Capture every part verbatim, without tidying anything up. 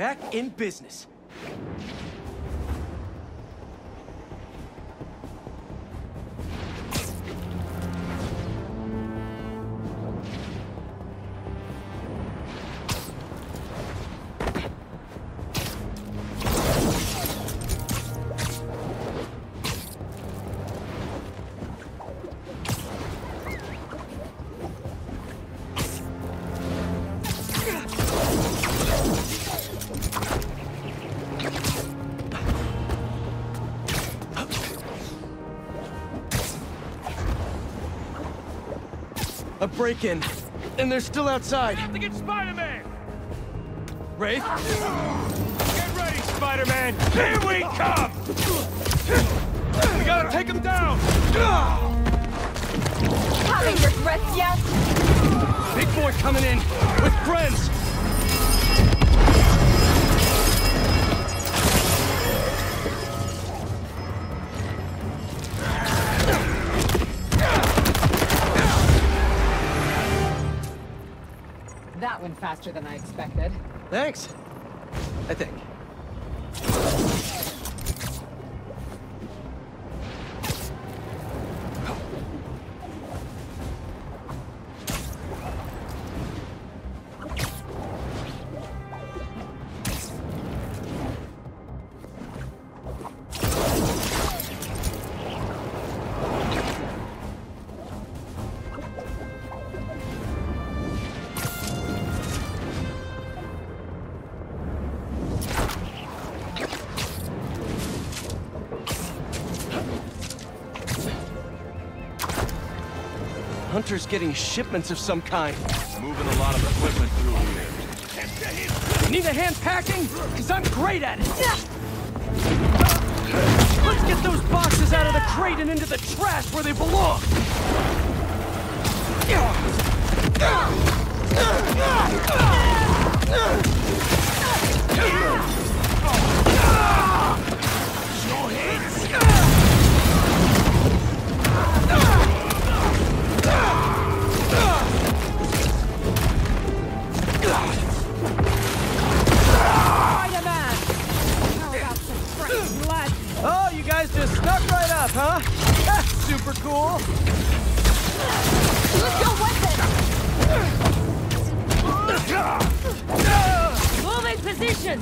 back in business. A break-in, and they're still outside. We have to get Spider-Man! Wraith? Get ready, Spider-Man! Here we come! We gotta take him down! Having regrets yet? Big boy coming in, with friends! That went faster than I expected. Thanks. I think. Hunter's getting shipments of some kind. Moving a lot of equipment through here. You need a hand packing? Because I'm great at it. Yeah. Let's get those boxes out of the crate and into the trash where they belong. No hits. Spider-Man! How about some fresh blood? Oh, you guys just snuck right up, huh? That's super cool! Use your weapon! Move in position!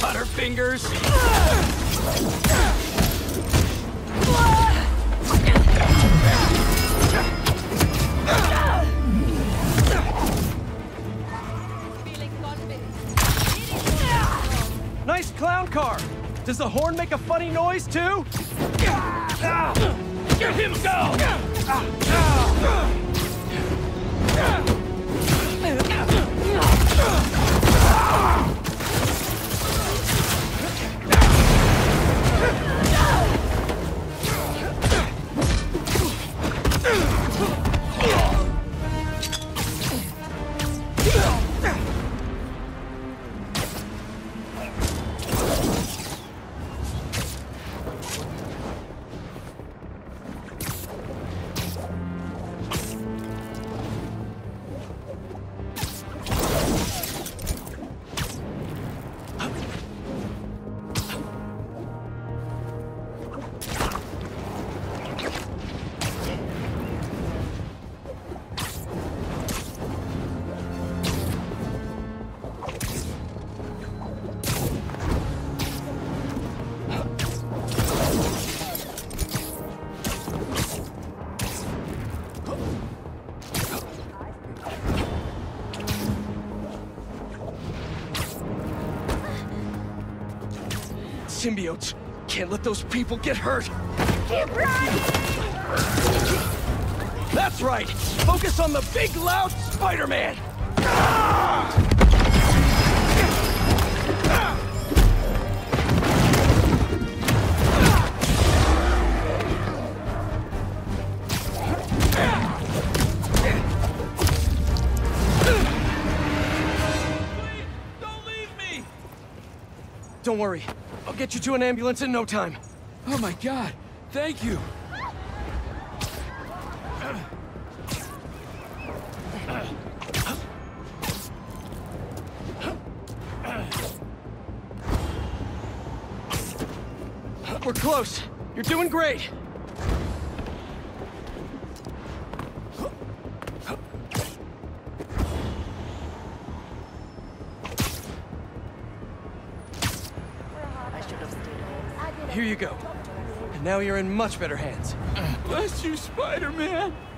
Butterfingers! Nice clown car. Does the horn make a funny noise too? Get him go! Symbiotes. Can't let those people get hurt. Keep running! That's right. Focus on the big, loud Spider-Man. Please, don't leave me. Don't worry. I'll get you to an ambulance in no time. Oh my God, thank you. We're close. You're doing great. Here you go. And now you're in much better hands. Bless you, Spider-Man.